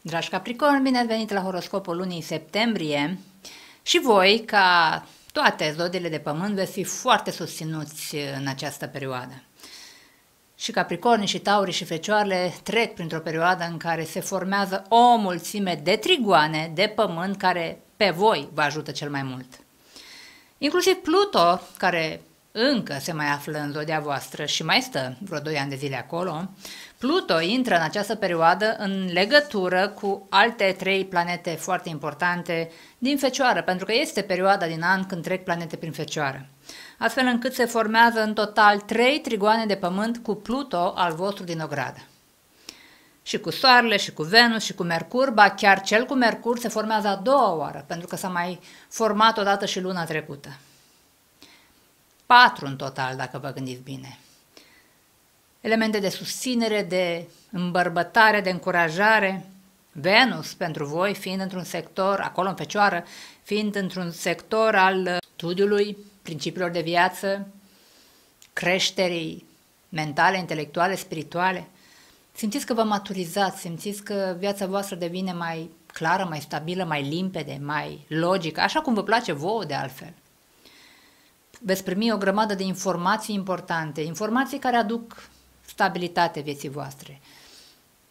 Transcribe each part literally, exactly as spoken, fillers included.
Dragi Capricorni, bine ați venit la horoscopul lunii septembrie și voi, ca toate zodiile de pământ, veți fi foarte susținuți în această perioadă. Și Capricornii, și Taurii, și Fecioarele trec printr-o perioadă în care se formează o mulțime de trigoane de pământ care pe voi vă ajută cel mai mult. Inclusiv Pluto, care încă se mai află în zodia voastră și mai stă vreo doi ani de zile acolo, Pluto intră în această perioadă în legătură cu alte trei planete foarte importante din Fecioară, pentru că este perioada din an când trec planete prin Fecioară, astfel încât se formează în total trei trigoane de pământ cu Pluto al vostru din ogradă. Și cu Soarele, și cu Venus, și cu Mercur, ba chiar cel cu Mercur se formează a doua oară, pentru că s-a mai format odată și luna trecută. Patru în total, dacă vă gândiți bine. Elemente de susținere, de îmbărbătare, de încurajare. Venus, pentru voi, fiind într-un sector, acolo în Fecioară, fiind într-un sector al studiului, principiilor de viață, creșterii mentale, intelectuale, spirituale. Simțiți că vă maturizați, simțiți că viața voastră devine mai clară, mai stabilă, mai limpede, mai logică, așa cum vă place vouă de altfel. Veți primi o grămadă de informații importante, informații care aduc stabilitate vieții voastre.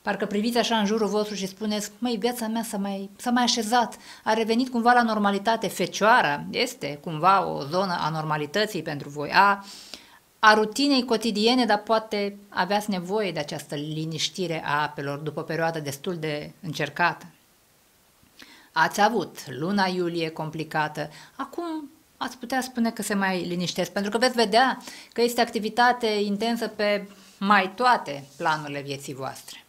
Parcă priviți așa în jurul vostru și spuneți, măi, viața mea s-a mai, s-a mai așezat, a revenit cumva la normalitate. Fecioara este cumva o zonă a normalității pentru voi, a, a rutinei cotidiene, dar poate aveați nevoie de această liniștire a apelor după o perioadă destul de încercată. Ați avut luna iulie complicată, acum ați putea spune că se mai liniștesc, pentru că veți vedea că este activitate intensă pe mai toate planurile vieții voastre.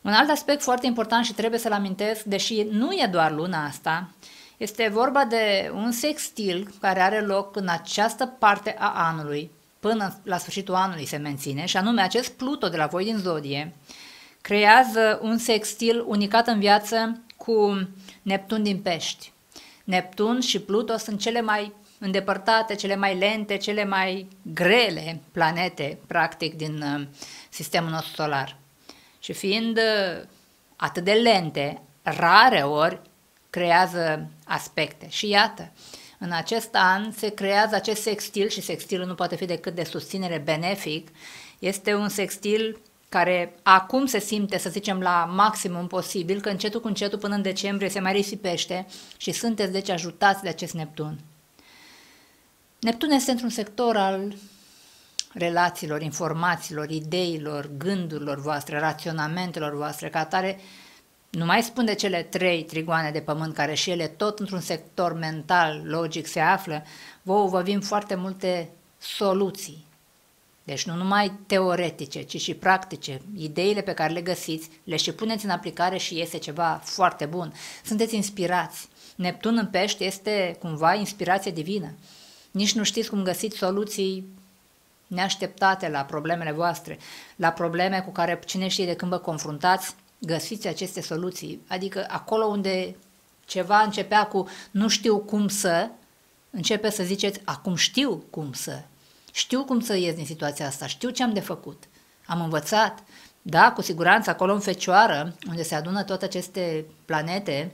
Un alt aspect foarte important și trebuie să-l amintesc, deși nu e doar luna asta, este vorba de un sextil care are loc în această parte a anului, până la sfârșitul anului se menține, și anume acest Pluto de la voi din zodie creează un sextil unicat în viață cu Neptun din Pești. Neptun și Pluto sunt cele mai îndepărtate, cele mai lente, cele mai grele planete, practic, din sistemul nostru solar. Și fiind atât de lente, rare ori creează aspecte. Și iată, în acest an se creează acest sextil și sextilul nu poate fi decât de susținere benefic. Este un sextil care acum se simte, să zicem, la maximum posibil, că încetul cu încetul până în decembrie se mai risipește și sunteți deci ajutați de acest Neptun. Neptun este într-un sector al relațiilor, informațiilor, ideilor, gândurilor voastre, raționamentelor voastre, ca atare nu mai spun de cele trei trigoane de pământ care și ele tot într-un sector mental, logic se află, vouă vă vin foarte multe soluții. Deci nu numai teoretice, ci și practice. Ideile pe care le găsiți, le și puneți în aplicare și iese ceva foarte bun. Sunteți inspirați. Neptun în Pești este cumva inspirație divină. Nici nu știți cum găsiți soluții neașteptate la problemele voastre, la probleme cu care cine știe de când vă confruntați, găsiți aceste soluții. Adică acolo unde ceva începea cu nu știu cum să, începe să ziceți acum știu cum să. Știu cum să ies din situația asta, știu ce am de făcut, am învățat. Da, cu siguranță, acolo în Fecioară, unde se adună toate aceste planete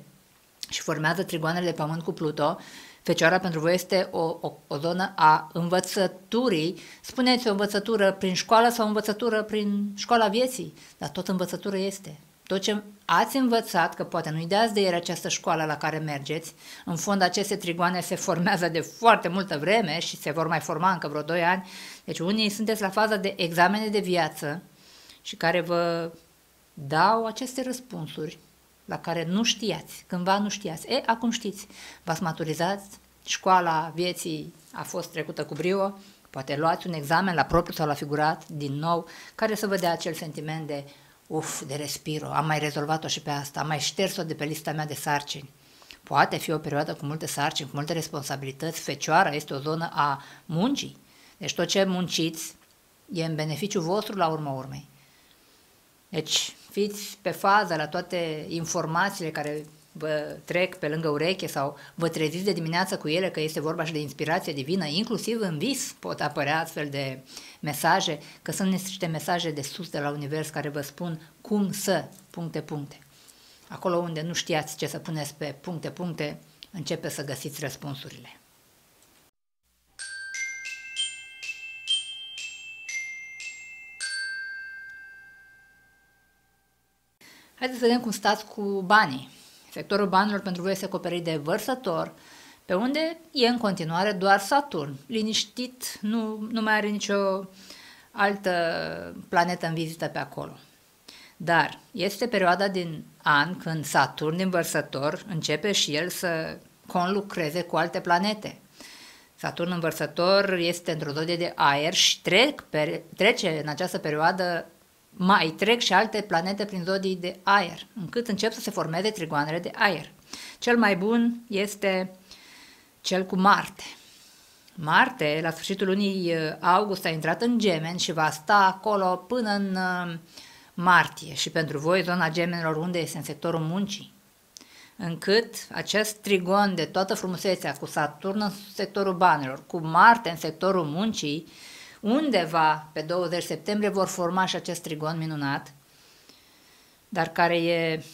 și formează trigoanele de pământ cu Pluto, Fecioara pentru voi este o, o, o zonă a învățăturii. Spuneți o învățătură prin școală sau o învățătură prin școala vieții, dar tot învățătură este. Tot ce ați învățat, că poate nu-i dați de ieri această școală la care mergeți, în fond aceste trigoane se formează de foarte multă vreme și se vor mai forma încă vreo doi ani, deci unii sunteți la faza de examene de viață și care vă dau aceste răspunsuri la care nu știați, cândva nu știați. E, acum știți, v-ați maturizat, școala vieții a fost trecută cu brio, poate luați un examen la propriu sau la figurat din nou, care să vă dea acel sentiment de uf, de respiro, am mai rezolvat-o și pe asta, am mai șters-o de pe lista mea de sarcini. Poate fi o perioadă cu multe sarcini, cu multe responsabilități. Fecioara este o zonă a muncii. Deci tot ce munciți e în beneficiul vostru la urma urmei. Deci fiți pe fază la toate informațiile care vă trec pe lângă ureche sau vă treziți de dimineață cu ele, că este vorba și de inspirație divină, inclusiv în vis pot apărea astfel de mesaje, că sunt niște mesaje de sus, de la univers, care vă spun cum să puncte, puncte. Acolo unde nu știați ce să puneți pe puncte, puncte, începeți să găsiți răspunsurile. Haideți să vedem cum stați cu banii. Sectorul banilor pentru voi este acoperit de vărsător, pe unde e în continuare doar Saturn. Liniștit, nu, nu mai are nicio altă planetă în vizită pe acolo. Dar este perioada din an când Saturn din vărsător începe și el să conlucreze cu alte planete. Saturn în vărsător este într-o zodie de aer și trec, per, trece în această perioadă, mai trec și alte planete prin zodii de aer, încât încep să se formeze trigoanele de aer. Cel mai bun este cel cu Marte. Marte, la sfârșitul lunii august, a intrat în Gemeni și va sta acolo până în martie. Și pentru voi, zona Gemenilor, unde este? În sectorul muncii. Încât acest trigon de toată frumusețea, cu Saturn în sectorul banilor, cu Marte în sectorul muncii, undeva pe douăzeci septembrie vor forma și acest trigon minunat, dar care e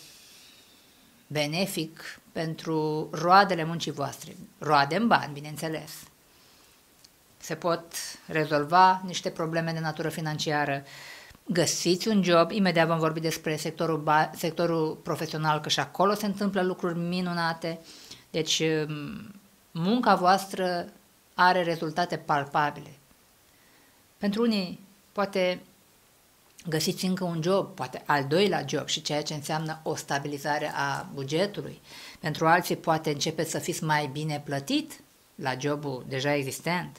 benefic pentru roadele muncii voastre. Roade în bani, bineînțeles. Se pot rezolva niște probleme de natură financiară. Găsiți un job, imediat vom vorbi despre sectorul, sectorul profesional, că și acolo se întâmplă lucruri minunate. Deci munca voastră are rezultate palpabile. Pentru unii poate găsiți încă un job, poate al doilea job, și ceea ce înseamnă o stabilizare a bugetului. Pentru alții poate începeți să fiți mai bine plătit la jobul deja existent.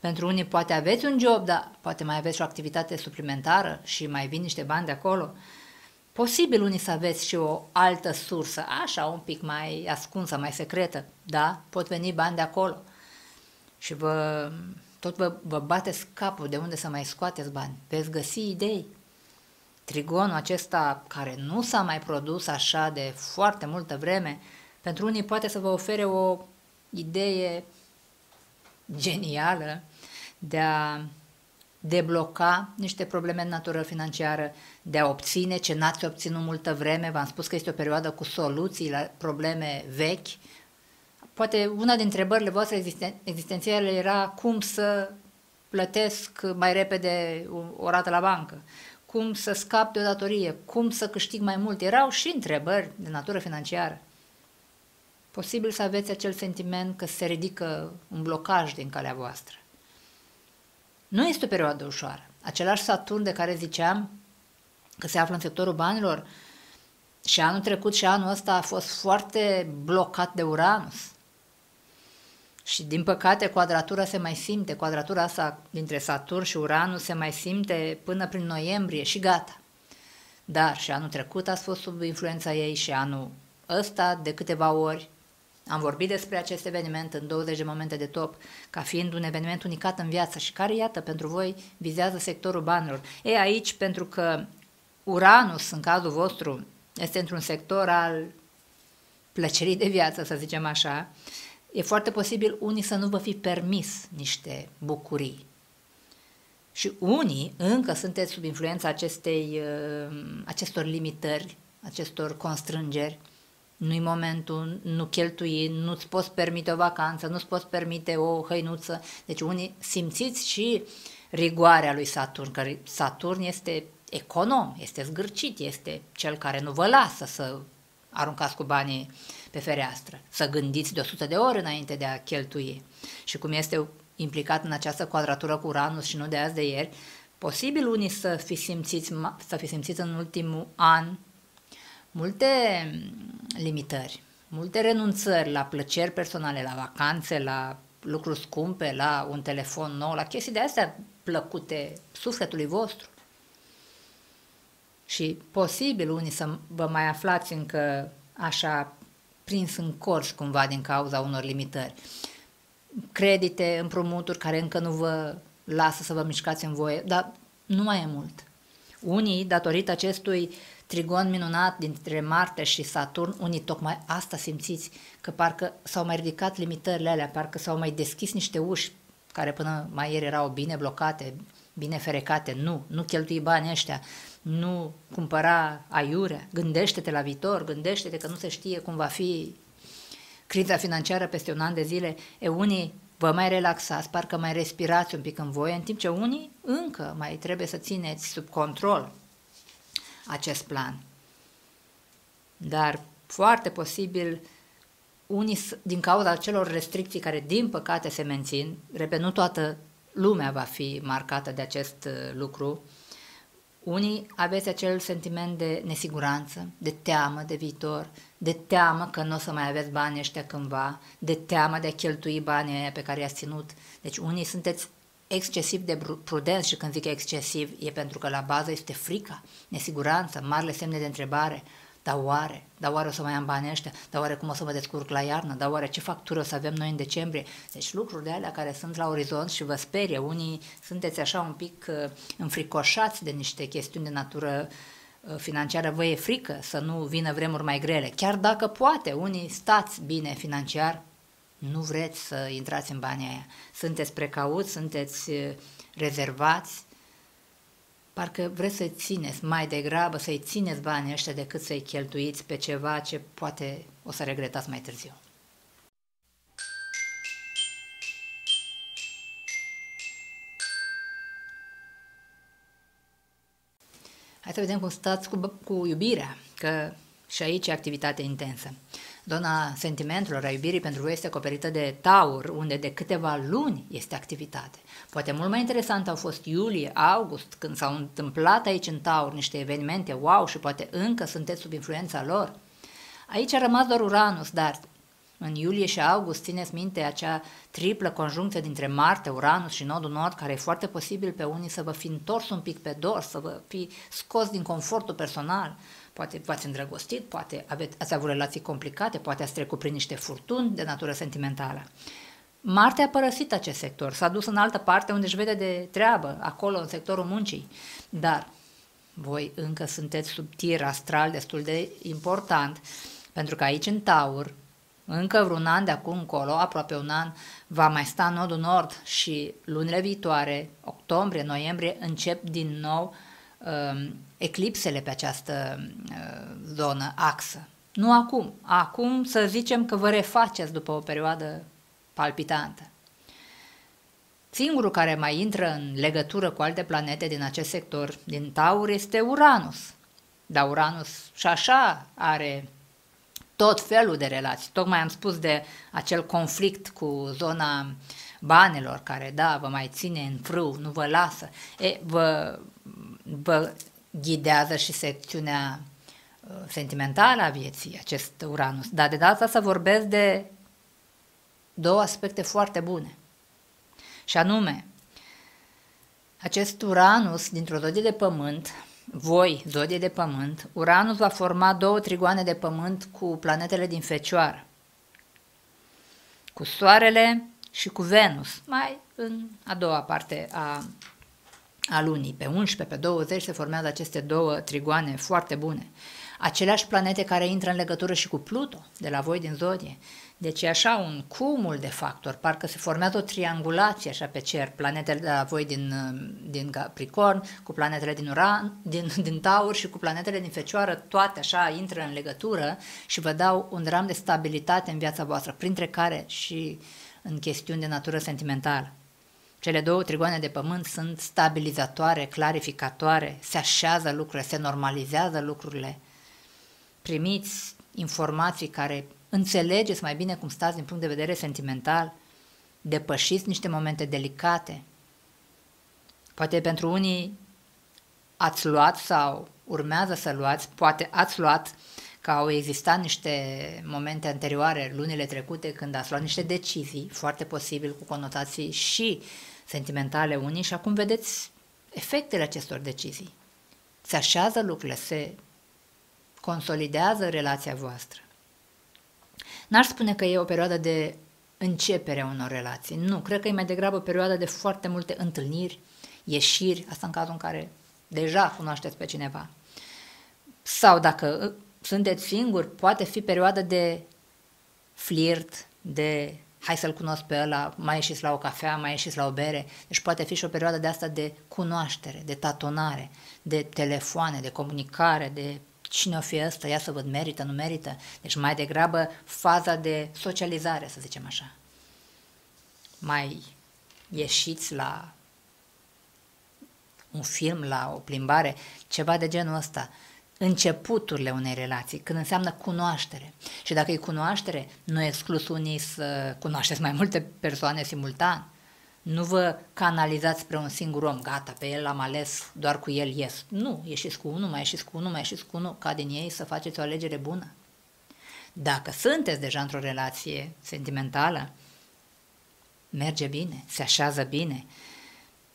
Pentru unii poate aveți un job, dar poate mai aveți o activitate suplimentară și mai vin niște bani de acolo. Posibil unii să aveți și o altă sursă, așa un pic mai ascunsă, mai secretă, da, pot veni bani de acolo. Și vă... Tot vă, vă bateți capul de unde să mai scoateți bani. Veți găsi idei. Trigonul acesta, care nu s-a mai produs așa de foarte multă vreme, pentru unii poate să vă ofere o idee genială de a debloca niște probleme de natură financiară, de a obține ce n-ați obținut multă vreme. V-am spus că este o perioadă cu soluții la probleme vechi. Poate una din întrebările voastre existen existențiale era cum să plătesc mai repede o, o rată la bancă, cum să scap de o datorie, cum să câștig mai mult. Erau și întrebări de natură financiară. Posibil să aveți acel sentiment că se ridică un blocaj din calea voastră. Nu este o perioadă ușoară. Același Saturn de care ziceam că se află în sectorul banilor, și anul trecut și anul ăsta a fost foarte blocat de Uranus. Și din păcate quadratura se mai simte, quadratura asta dintre Saturn și Uranus se mai simte până prin noiembrie și gata. Dar și anul trecut ați fost sub influența ei și anul ăsta de câteva ori. Am vorbit despre acest eveniment în douăzeci de momente de top, ca fiind un eveniment unicat în viață și care, iată, pentru voi vizează sectorul banilor. E aici, pentru că Uranus, în cazul vostru, este într-un sector al plăcerii de viață, să zicem așa. E foarte posibil unii să nu vă fi permis niște bucurii. Și unii încă sunteți sub influența acestei, acestor limitări, acestor constrângeri. Nu-i momentul, nu cheltui, nu-ți poți permite o vacanță, nu-ți poți permite o hăinuță. Deci unii simțiți și rigoarea lui Saturn, că Saturn este econom, este zgârcit, este cel care nu vă lasă să aruncați cu banii pe fereastră, să gândiți de o sută de ori înainte de a cheltui. Și cum este implicat în această quadratură cu Uranus și nu de azi de ieri, posibil unii să fi simțiți, să fi simțiți în ultimul an multe limitări, multe renunțări la plăceri personale, la vacanțe, la lucruri scumpe, la un telefon nou, la chestii de astea plăcute sufletului vostru. Și posibil unii să vă mai aflați încă așa prins în colț cumva din cauza unor limitări. Credite, împrumuturi care încă nu vă lasă să vă mișcați în voie, dar nu mai e mult. Unii, datorită acestui trigon minunat dintre Marte și Saturn, unii tocmai asta simțiți, că parcă s-au mai ridicat limitările alea, parcă s-au mai deschis niște uși care până mai ieri erau bine blocate, bine ferecate. Nu, nu cheltui banii ăștia, nu cumpăra aiurea, gândește-te la viitor, gândește-te că nu se știe cum va fi criza financiară peste un an de zile. E, unii vă mai relaxați, parcă mai respirați un pic în voie, în timp ce unii încă mai trebuie să țineți sub control acest plan. Dar foarte posibil unii, din cauza acelor restricții care din păcate se mențin, repet, nu toată lumea va fi marcată de acest lucru, unii aveți acel sentiment de nesiguranță, de teamă de viitor, de teamă că nu o să mai aveți banii ăștia cândva, de teamă de a cheltui banii aia pe care i-ați ținut. Deci unii sunteți excesiv de prudenți și când zic excesiv e pentru că la bază este frica, nesiguranța, marile semne de întrebare. Dar oare? Dar oare o să mai am banii ăștia? Dar oare cum o să mă descurc la iarnă? Dar oare ce factură o să avem noi în decembrie? Deci lucruri de alea care sunt la orizont și vă sperie. Unii sunteți așa un pic înfricoșați de niște chestiuni de natură financiară, vă e frică să nu vină vremuri mai grele. Chiar dacă poate, unii stați bine financiar, nu vreți să intrați în banii aia. Sunteți precauți, sunteți rezervați, parcă vreți să-i țineți mai degrabă, să-i țineți banii ăștia decât să-i cheltuiți pe ceva ce poate o să regretați mai târziu. Hai să vedem cum stați cu, cu iubirea, că și aici e activitate intensă. Zona sentimentelor, a iubirii pentru voi este acoperită de Taur, unde de câteva luni este activitate. Poate mult mai interesant au fost iulie, august, când s-au întâmplat aici în Taur niște evenimente wow și poate încă sunteți sub influența lor. Aici a rămas doar Uranus, dar în iulie și august țineți minte acea triplă conjuncție dintre Marte, Uranus și nodul nord, care e foarte posibil pe unii să vă fi întors un pic pe dor, să vă fi scos din confortul personal. Poate v-ați îndrăgostit, poate aveți, ați avut relații complicate, poate ați trecut prin niște furtuni de natură sentimentală. Marte a părăsit acest sector, s-a dus în altă parte unde își vede de treabă, acolo, în sectorul muncii. Dar voi încă sunteți sub tir astral destul de important, pentru că aici, în Taur, încă vreun an de acum încolo, aproape un an, va mai sta nodul nord și lunile viitoare, octombrie, noiembrie, încep din nou eclipsele pe această zonă, axă. Nu acum. Acum să zicem că vă refaceți după o perioadă palpitantă. Singurul care mai intră în legătură cu alte planete din acest sector, din Taur, este Uranus. Dar Uranus și așa are tot felul de relații. Tocmai am spus de acel conflict cu zona banelor, care, da, vă mai ține în frâu, nu vă lasă. E, vă vă ghidează și secțiunea sentimentală a vieții, acest Uranus. Dar de data să vorbesc de două aspecte foarte bune. Și anume, acest Uranus, dintr-o zodie de pământ, voi, zodie de pământ, Uranus va forma două trigoane de pământ cu planetele din Fecioară, cu Soarele și cu Venus, mai în a doua parte a a lunii. Pe unsprezece, pe douăzeci se formează aceste două trigoane foarte bune. Aceleași planete care intră în legătură și cu Pluto, de la voi din zodie. Deci e așa un cumul de factori, parcă se formează o triangulație așa pe cer, planetele de la voi din, din Capricorn, cu planetele din, Uran, din, din Taur și cu planetele din Fecioară, toate așa intră în legătură și vă dau un dram de stabilitate în viața voastră, printre care și în chestiuni de natură sentimentală. Cele două trigoane de pământ sunt stabilizatoare, clarificatoare, se așează lucrurile, se normalizează lucrurile. Primiți informații care înțelegeți mai bine cum stați din punct de vedere sentimental, depășiți niște momente delicate. Poate pentru unii ați luat sau urmează să luați, poate ați luat că au existat niște momente anterioare, lunile trecute, când ați luat niște decizii, foarte posibil cu conotații și sentimentale unii, și acum vedeți efectele acestor decizii. Se așează lucrurile, se consolidează relația voastră. N-aș spune că e o perioadă de începere a unor relații, nu, cred că e mai degrabă o perioadă de foarte multe întâlniri, ieșiri, asta în cazul în care deja cunoașteți pe cineva. Sau dacă sunteți singuri, poate fi perioada de flirt, de hai să-l cunosc pe ăla, mai ieșiți la o cafea, mai ieșiți la o bere. Deci poate fi și o perioadă de asta de cunoaștere, de tatonare, de telefoane, de comunicare, de cine o fi ăsta, ia să văd, merită, nu merită. Deci mai degrabă faza de socializare, să zicem așa. Mai ieșiți la un film, la o plimbare, ceva de genul ăsta. Începuturile unei relații, când înseamnă cunoaștere. Și dacă e cunoaștere, nu exclus unii să cunoașteți mai multe persoane simultan. Nu vă canalizați spre un singur om, gata, pe el l-am ales, doar cu el ies. Nu, ieșiți cu unul, mai ieșiți cu unul, mai ieșiți cu unul, ca din ei să faceți o alegere bună. Dacă sunteți deja într-o relație sentimentală, merge bine, se așează bine.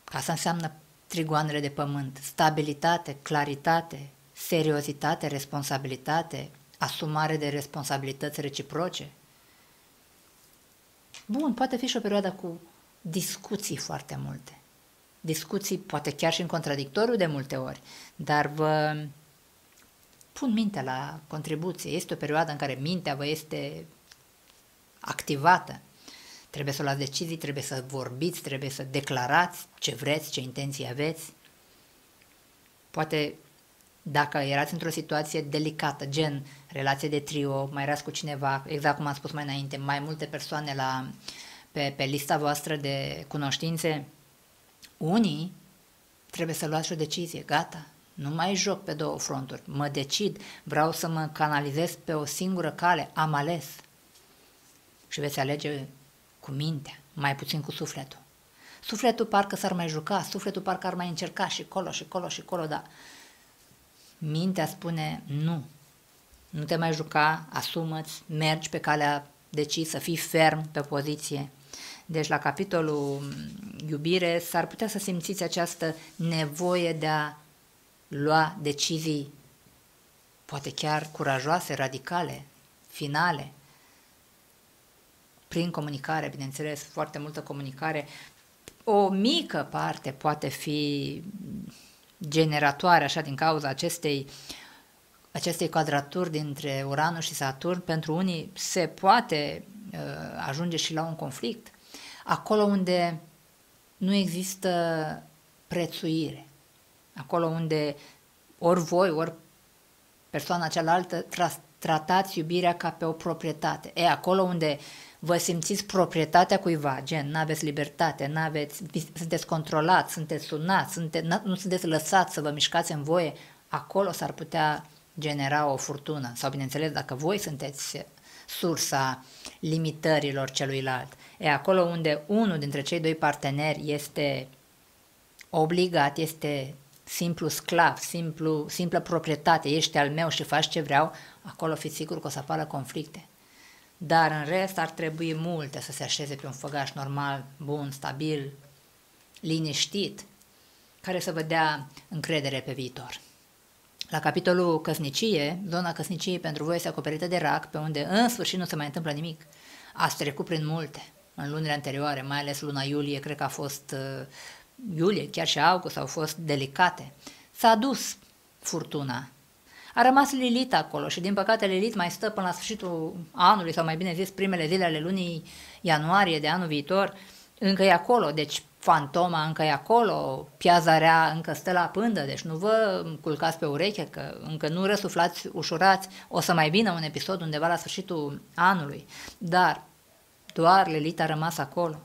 Asta înseamnă trigoanele de pământ, stabilitate, claritate, seriozitate, responsabilitate, asumare de responsabilități reciproce. Bun, poate fi și o perioadă cu discuții foarte multe. Discuții poate chiar și în contradictoriu de multe ori, dar vă pun mintea la contribuție. Este o perioadă în care mintea vă este activată. Trebuie să luați decizii, trebuie să vorbiți, trebuie să declarați ce vreți, ce intenții aveți. Poate dacă erați într-o situație delicată, gen relație de trio, mai erați cu cineva, exact cum am spus mai înainte, mai multe persoane la, pe, pe lista voastră de cunoștințe, unii trebuie să luați o decizie, gata, nu mai joc pe două fronturi, mă decid, vreau să mă canalizez pe o singură cale, am ales. Și veți alege cu mintea, mai puțin cu sufletul. Sufletul parcă s-ar mai juca, sufletul parcă ar mai încerca și colo, și colo, și colo, dar mintea spune nu, nu te mai juca, asumă-ți, mergi pe calea decisă, fii ferm pe poziție. Deci la capitolul iubire s-ar putea să simțiți această nevoie de a lua decizii, poate chiar curajoase, radicale, finale, prin comunicare, bineînțeles, foarte multă comunicare. O mică parte poate fi generatoare, așa, din cauza acestei, acestei quadraturi dintre Uranus și Saturn. Pentru unii se poate uh, ajunge și la un conflict, acolo unde nu există prețuire, acolo unde ori voi, ori persoana cealaltă tra- tratați iubirea ca pe o proprietate. E, acolo unde vă simțiți proprietatea cuiva, gen, n-aveți libertate, n-aveți, sunteți controlați, sunteți sunați, sunteți, nu sunteți lăsați să vă mișcați în voie, acolo s-ar putea genera o furtună. Sau, bineînțeles, dacă voi sunteți sursa limitărilor celuilalt, e acolo unde unul dintre cei doi parteneri este obligat, este simplu sclav, simplu, simplă proprietate, ești al meu și faci ce vreau, acolo fiți sigur că o să apară conflicte. Dar în rest ar trebui multe să se așeze pe un făgaș normal, bun, stabil, liniștit, care să vă dea încredere pe viitor. La capitolul căsnicie, zona căsniciei pentru voi este acoperită de rac, pe unde în sfârșit nu se mai întâmplă nimic. Ați trecut prin multe în lunile anterioare, mai ales luna iulie, cred că a fost iulie, chiar și august, au fost delicate. S-a dus furtuna. A rămas Lilith acolo și din păcate Lilith mai stă până la sfârșitul anului sau mai bine zis primele zile ale lunii ianuarie de anul viitor, încă e acolo, deci fantoma încă e acolo, piaza rea încă stă la pândă, deci nu vă culcați pe ureche că încă nu răsuflați ușurați, o să mai vină un episod undeva la sfârșitul anului, dar doar Lilith a rămas acolo.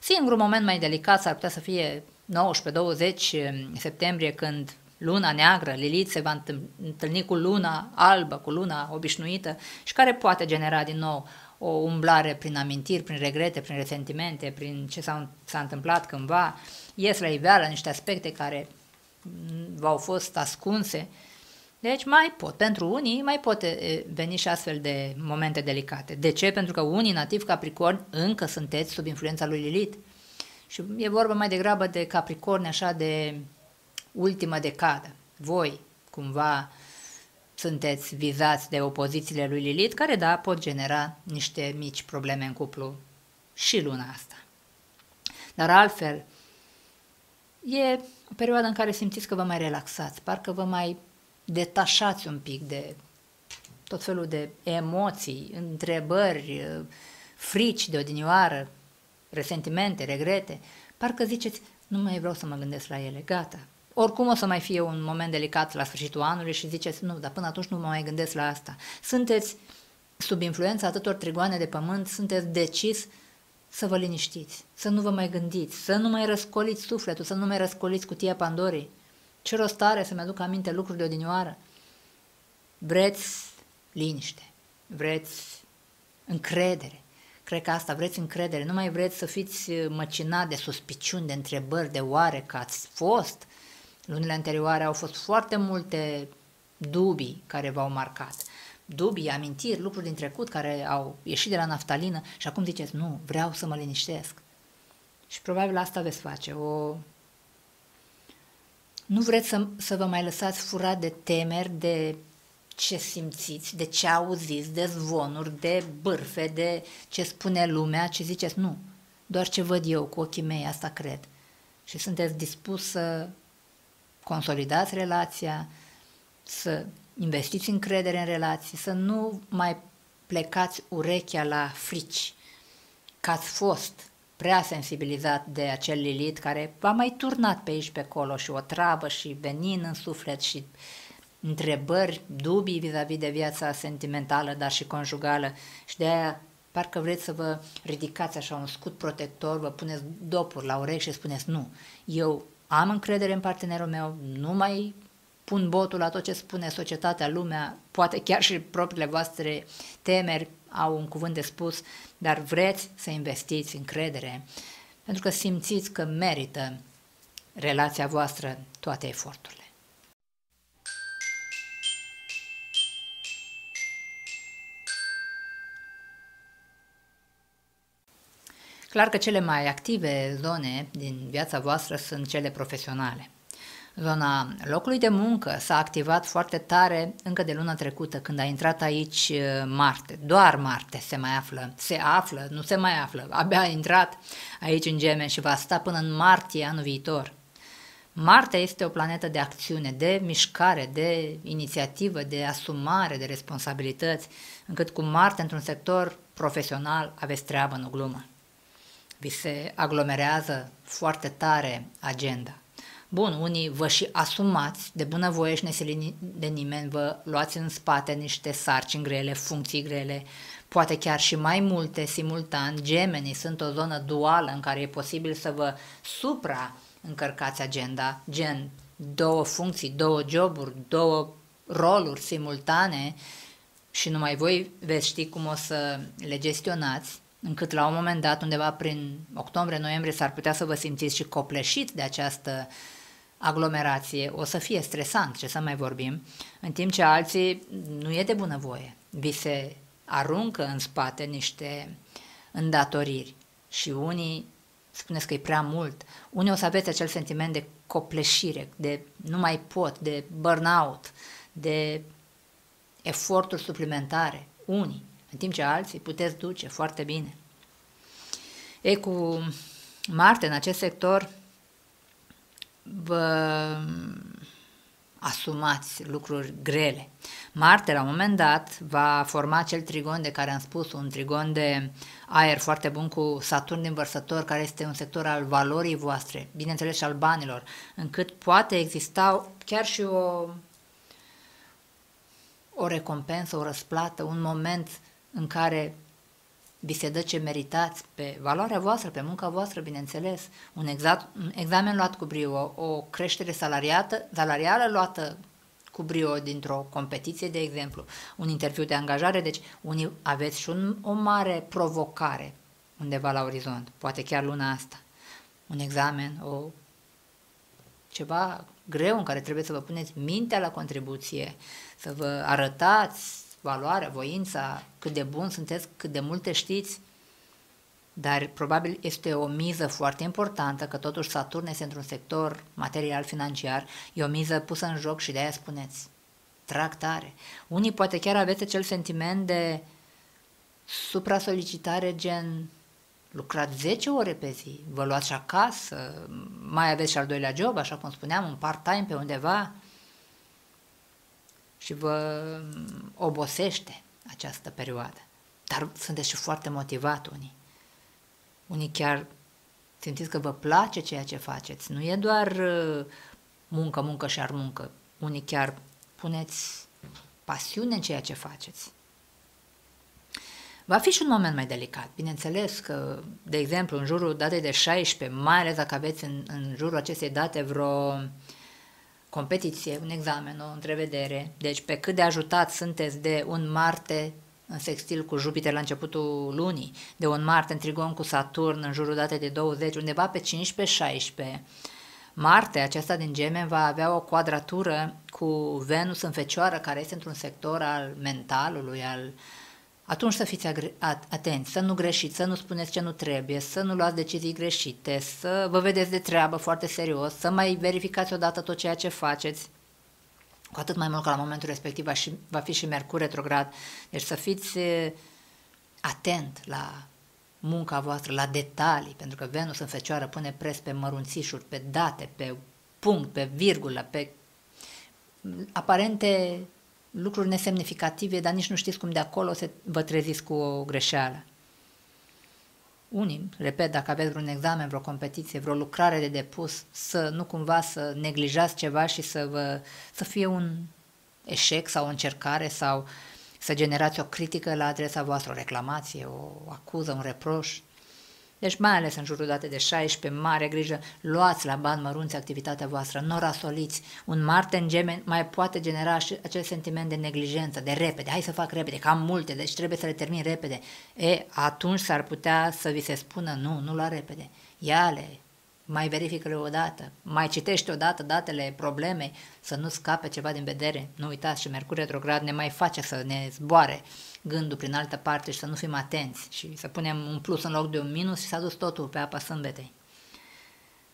Singurul moment mai delicat s-ar putea să fie nouăsprezece douăzeci septembrie, când luna neagră, Lilith, se va întâlni cu luna albă, cu luna obișnuită și care poate genera din nou o umblare prin amintiri, prin regrete, prin resentimente, prin ce s-a întâmplat cândva. Ies la iveală niște aspecte care v-au fost ascunse. Deci mai pot, pentru unii mai pot veni și astfel de momente delicate. De ce? Pentru că unii nativi Capricorn încă sunteți sub influența lui Lilith. Și e vorba mai degrabă de Capricorni așa de ultima decadă. Voi cumva sunteți vizați de opozițiile lui Lilith, care da, pot genera niște mici probleme în cuplu și luna asta. Dar altfel, e o perioadă în care simțiți că vă mai relaxați, parcă vă mai detașați un pic de tot felul de emoții, întrebări, frici de odinioară, resentimente, regrete, parcă ziceți, nu mai vreau să mă gândesc la ele, gata. Oricum o să mai fie un moment delicat la sfârșitul anului și ziceți, nu, dar până atunci nu mă mai gândesc la asta. Sunteți sub influența atâtor trigoane de pământ, sunteți decis să vă liniștiți, să nu vă mai gândiți, să nu mai răscoliți sufletul, să nu mai răscoliți cutia Pandorii. Ce rost are să-mi aduc aminte lucruri de odinioară? Vreți liniște, vreți încredere. Cred că asta, vreți încredere, nu mai vreți să fiți măcinat de suspiciuni, de întrebări, de oare că ați fost. Lunile anterioare au fost foarte multe dubii care v-au marcat. Dubii, amintiri, lucruri din trecut care au ieșit de la naftalină și acum ziceți, nu, vreau să mă liniștesc. Și probabil asta veți face. O... Nu vreți să, să vă mai lăsați furat de temeri, de ce simțiți, de ce auziți, de zvonuri, de bârfe, de ce spune lumea, ce ziceți, nu, doar ce văd eu cu ochii mei, asta cred. Și sunteți dispus să consolidați relația, să investiți încredere în relații, să nu mai plecați urechea la frici, că ați fost prea sensibilizat de acel Lilith care v-a mai turnat pe aici, pe acolo și o travă și venin în suflet și întrebări, dubii vis-a-vis de viața sentimentală, dar și conjugală, și de aia parcă vreți să vă ridicați așa un scut protector, vă puneți dopuri la urechi și spuneți nu, eu am încredere în partenerul meu, nu mai pun botul la tot ce spune societatea, lumea, poate chiar și propriile voastre temeri au un cuvânt de spus, dar vreți să investiți încredere, pentru că simțiți că merită relația voastră toate eforturile. Clar că cele mai active zone din viața voastră sunt cele profesionale. Zona locului de muncă s-a activat foarte tare încă de luna trecută, când a intrat aici Marte. Doar Marte se mai află, se află, nu se mai află, abia a intrat aici în Gemeni și va sta până în martie anul viitor. Marte este o planetă de acțiune, de mișcare, de inițiativă, de asumare, de responsabilități, încât cu Marte într-un sector profesional aveți treabă, nu glumă. Vi se aglomerează foarte tare agenda. Bun, unii vă și asumați de bunăvoie și nesilit de nimeni, vă luați în spate niște sarcini grele, funcții grele, poate chiar și mai multe simultan. Gemenii sunt o zonă duală în care e posibil să vă supraîncărcați agenda, gen două funcții, două joburi, două roluri simultane și numai voi veți ști cum o să le gestionați, încât la un moment dat, undeva prin octombrie-noiembrie, s-ar putea să vă simțiți și copleșit de această aglomerație. O să fie stresant, ce să mai vorbim, în timp ce alții nu e de bunăvoie. Vi se aruncă în spate niște îndatoriri și unii spuneți că e prea mult. Unii o să aveți acel sentiment de copleșire, de nu mai pot, de burnout, de eforturi suplimentare. Unii. În timp ce alții puteți duce foarte bine. Ei, cu Marte în acest sector vă asumați lucruri grele. Marte la un moment dat va forma acel trigon de care am spus, un trigon de aer foarte bun cu Saturn din Vărsător, care este un sector al valorii voastre, bineînțeles și al banilor, încât poate exista chiar și o, o recompensă, o răsplată, un moment în care vi se dă ce meritați pe valoarea voastră, pe munca voastră, bineînțeles, un, exact, un examen luat cu brio, o creștere salarială luată cu brio dintr-o competiție, de exemplu, un interviu de angajare, deci unii aveți și un, o mare provocare undeva la orizont, poate chiar luna asta, un examen, o ceva greu în care trebuie să vă puneți mintea la contribuție, să vă arătați valoarea, voința, cât de bun sunteți, cât de multe știți, dar probabil este o miză foarte importantă, că totuși Saturn este într-un sector material-financiar, e o miză pusă în joc și de aia spuneți, trag tare. Unii poate chiar aveți acel sentiment de suprasolicitare, gen lucrați zece ore pe zi, vă luați și acasă, mai aveți și al doilea job, așa cum spuneam, un part-time pe undeva. și vă obosește această perioadă. Dar sunteți și foarte motivat unii. Unii chiar simțiți că vă place ceea ce faceți. Nu e doar muncă, muncă și armuncă. Unii chiar puneți pasiune în ceea ce faceți. Va fi și un moment mai delicat. Bineînțeles că, de exemplu, în jurul datei de șaisprezece, mai ales dacă aveți în, în jurul acestei date vreo competiție, un examen, o întrevedere, deci pe cât de ajutat sunteți de un Marte în sextil cu Jupiter la începutul lunii, de un Marte în trigon cu Saturn în jurul datei de douăzeci, undeva pe cincisprezece șaisprezece, Marte, acesta din Gemeni, va avea o quadratură cu Venus în Fecioară, care este într-un sector al mentalului, al... Atunci să fiți atenți, să nu greșiți, să nu spuneți ce nu trebuie, să nu luați decizii greșite, să vă vedeți de treabă foarte serios, să mai verificați odată tot ceea ce faceți, cu atât mai mult că la momentul respectiv va fi și Mercur retrograd. Deci să fiți atent la munca voastră, la detalii, pentru că Venus în Fecioară pune preț pe mărunțișuri, pe date, pe punct, pe virgulă, pe aparente lucruri nesemnificative, dar nici nu știți cum de acolo se, vă treziți cu o greșeală. Unii, repet, dacă aveți vreun examen, vreo competiție, vreo lucrare de depus, să nu cumva să neglijați ceva și să, vă, să fie un eșec sau o încercare sau să generați o critică la adresa voastră, o reclamație, o acuză, un reproș. Deci mai ales în jurul datei de șaisprezece, mare grijă, luați la bani mărunți activitatea voastră, nu rasoliți. Un Marte în Gemeni mai poate genera și acel sentiment de neglijență, de repede, hai să fac repede, că am multe, deci trebuie să le termin repede. E, atunci s-ar putea să vi se spună, nu, nu lua repede, ia-le, mai verifică-le odată, mai citește odată datele, probleme, să nu scape ceva din vedere. Nu uitați, și Mercur retrograd ne mai face să ne zboare gândul prin altă parte și să nu fim atenți și să punem un plus în loc de un minus și s-a dus totul pe apa sâmbetei.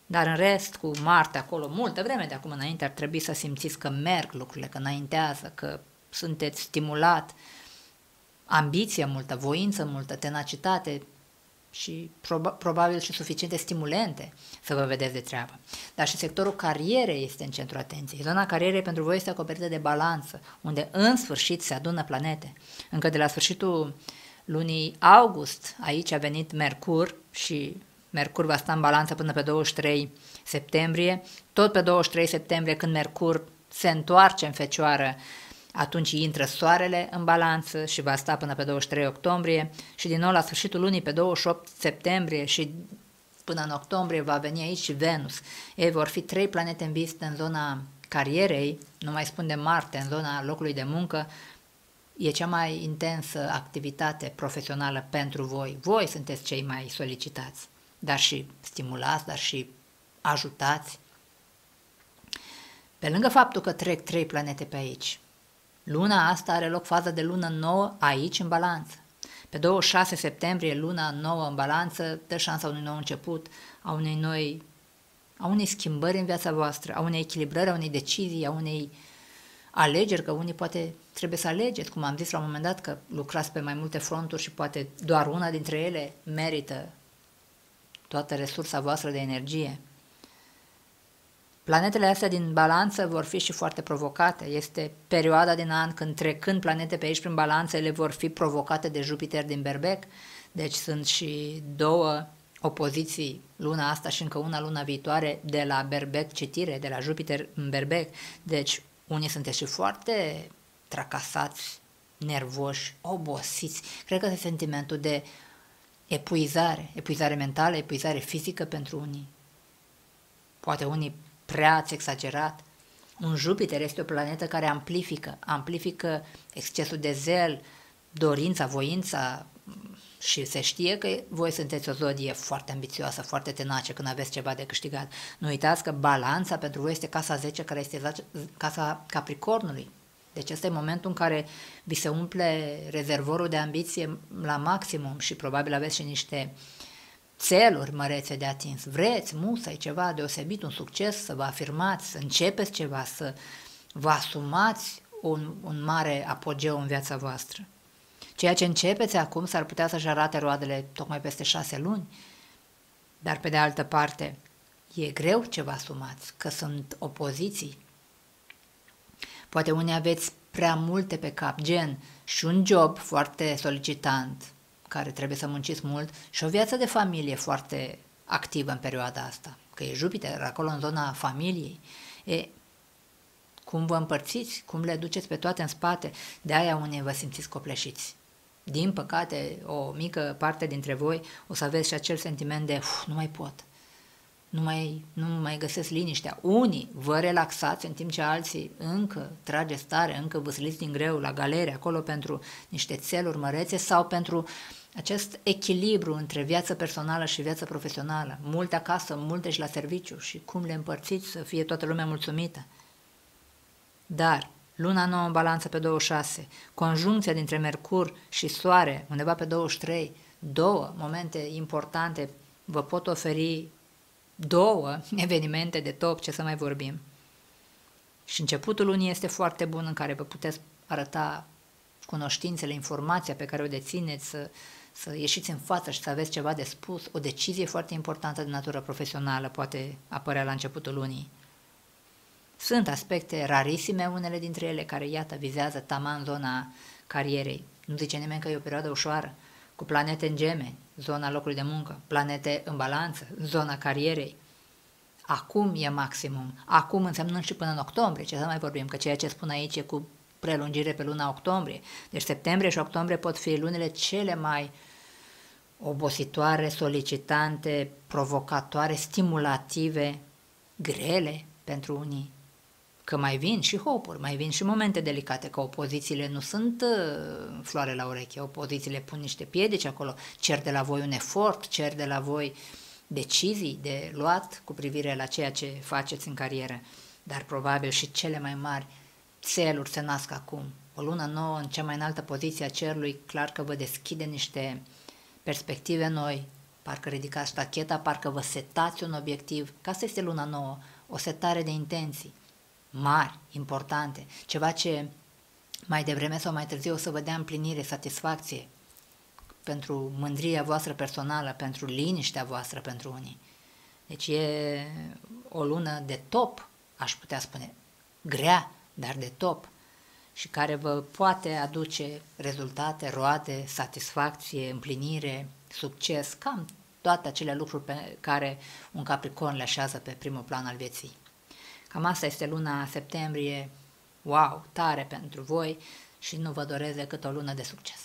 Dar în rest, cu Marte acolo, multă vreme de acum înainte ar trebui să simțiți că merg lucrurile, că înaintează, că sunteți stimulat, ambiție multă, voință multă, tenacitate și proba probabil și suficiente stimulente să vă vedeți de treabă. Dar și sectorul carierei este în centrul atenției. Zona carierei pentru voi este acoperită de balanță, unde în sfârșit se adună planete. Încă de la sfârșitul lunii august, aici a venit Mercur și Mercur va sta în balanță până pe douăzeci și trei septembrie. Tot pe douăzeci și trei septembrie, când Mercur se întoarce în Fecioară, atunci intră Soarele în balanță și va sta până pe douăzeci și trei octombrie și din nou la sfârșitul lunii pe douăzeci și opt septembrie și până în octombrie va veni aici și Venus. Ei, vor fi trei planete în vizită în zona carierei, nu mai spun de Marte, în zona locului de muncă. E cea mai intensă activitate profesională pentru voi. Voi sunteți cei mai solicitați, dar și stimulați, dar și ajutați. Pe lângă faptul că trec trei planete pe aici, luna asta are loc faza de lună nouă aici în balanță. Pe douăzeci și șase septembrie luna nouă în balanță dă șansa unui nou început, a unei noi, a unei schimbări în viața voastră, a unei echilibrări, a unei decizii, a unei alegeri, că unii poate trebuie să alegeți, cum am zis la un moment dat, că lucrați pe mai multe fronturi și poate doar una dintre ele merită toată resursa voastră de energie. Planetele astea din balanță vor fi și foarte provocate. Este perioada din an când, trecând planete pe aici prin balanță, ele vor fi provocate de Jupiter din Berbec. Deci sunt și două opoziții, luna asta și încă una luna viitoare, de la Berbec citire, de la Jupiter în Berbec. Deci unii sunteți și foarte tracasați, nervoși, obosiți. Cred că este sentimentul de epuizare, epuizare mentală, epuizare fizică pentru unii. Poate unii prea ați exagerat. Un Jupiter este o planetă care amplifică, amplifică excesul de zel, dorința, voința și se știe că voi sunteți o zodie foarte ambițioasă, foarte tenace când aveți ceva de câștigat. Nu uitați că balanța pentru voi este casa zece, care este casa Capricornului. Deci ăsta e momentul în care vi se umple rezervorul de ambiție la maximum și probabil aveți și niște țeluri mărețe de atins. Vreți, musai, ceva deosebit, un succes, să vă afirmați, să începeți ceva, să vă asumați un, un mare apogeu în viața voastră. Ceea ce începeți acum s-ar putea să-și arate roadele tocmai peste șase luni, dar pe de altă parte e greu ce vă asumați, că sunt opoziții. Poate unii aveți prea multe pe cap, gen și un job foarte solicitant, care trebuie să munciți mult, și o viață de familie foarte activă în perioada asta, că e Jupiter acolo în zona familiei. E, cum vă împărțiți, cum le duceți pe toate în spate, de aia unii vă simțiți copleșiți. Din păcate, o mică parte dintre voi o să aveți și acel sentiment de uf, nu mai pot, nu mai, nu mai găsesc liniștea. Unii vă relaxați în timp ce alții încă trageți tare, încă vă sliți din greu la galere, acolo pentru niște țeluri mărețe sau pentru acest echilibru între viață personală și viață profesională. Multe acasă, multe și la serviciu și cum le împărțiți să fie toată lumea mulțumită. Dar luna nouă în balanță pe douăzeci și șase, conjuncția dintre Mercur și Soare undeva pe douăzeci și trei, două momente importante vă pot oferi două evenimente de top, ce să mai vorbim. Și începutul lunii este foarte bun în care vă puteți arăta cunoștințele, informația pe care o dețineți, să, să ieșiți în față și să aveți ceva de spus. O decizie foarte importantă de natură profesională poate apărea la începutul lunii. Sunt aspecte rarisime, unele dintre ele, care, iată, vizează taman zona carierei. Nu zice nimeni că e o perioadă ușoară, cu planete în gemeni, zona locului de muncă, planete în balanță, zona carierei. Acum e maximum, acum însemnând și până în octombrie, ce să mai vorbim, că ceea ce spun aici e cu prelungire pe luna octombrie. Deci septembrie și octombrie pot fi lunile cele mai obositoare, solicitante, provocatoare, stimulative, grele pentru unii. Că mai vin și hopuri, mai vin și momente delicate, că opozițiile nu sunt uh, floare la ureche, opozițiile pun niște piedici acolo, cer de la voi un efort, cer de la voi decizii de luat cu privire la ceea ce faceți în carieră. Dar probabil și cele mai mari țeluri se nasc acum. O lună nouă în cea mai înaltă poziție a cerului, clar că vă deschide niște perspective noi, parcă ridicați tacheta, parcă vă setați un obiectiv, că asta este luna nouă, o setare de intenții mari, importante, ceva ce mai devreme sau mai târziu o să vă dea împlinire, satisfacție pentru mândria voastră personală, pentru liniștea voastră pentru unii. Deci e o lună de top, aș putea spune, grea, dar de top și care vă poate aduce rezultate, roade, satisfacție, împlinire, succes, cam toate acele lucruri pe care un Capricorn le așează pe primul plan al vieții. Cam asta este luna septembrie, wow, tare pentru voi și nu vă doresc decât o lună de succes.